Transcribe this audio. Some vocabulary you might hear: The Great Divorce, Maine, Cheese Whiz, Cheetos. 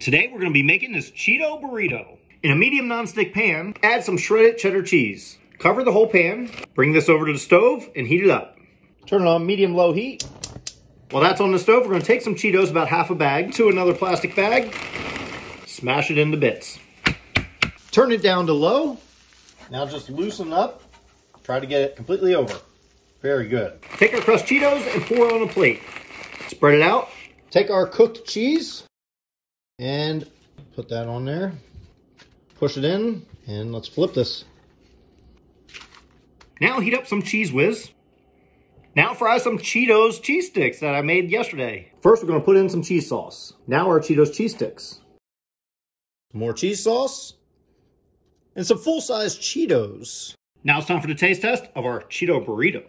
Today we're going to be making this Cheeto burrito. In a medium nonstick pan, add some shredded cheddar cheese. Cover the whole pan, bring this over to the stove, and heat it up. Turn it on medium-low heat. While that's on the stove, we're going to take some Cheetos, about half a bag, to another plastic bag. Smash it into bits. Turn it down to low. Now just loosen up. Try to get it completely over. Very good. Take our crushed Cheetos and pour on a plate. Spread it out. Take our cooked cheese and put that on there. Push it in, and let's flip this. Now heat up some Cheese Whiz. Now fry some Cheetos cheese sticks that I made yesterday. First, we're gonna put in some cheese sauce. Now our Cheetos cheese sticks. More cheese sauce and some full-size Cheetos. Now it's time for the taste test of our Cheeto burrito.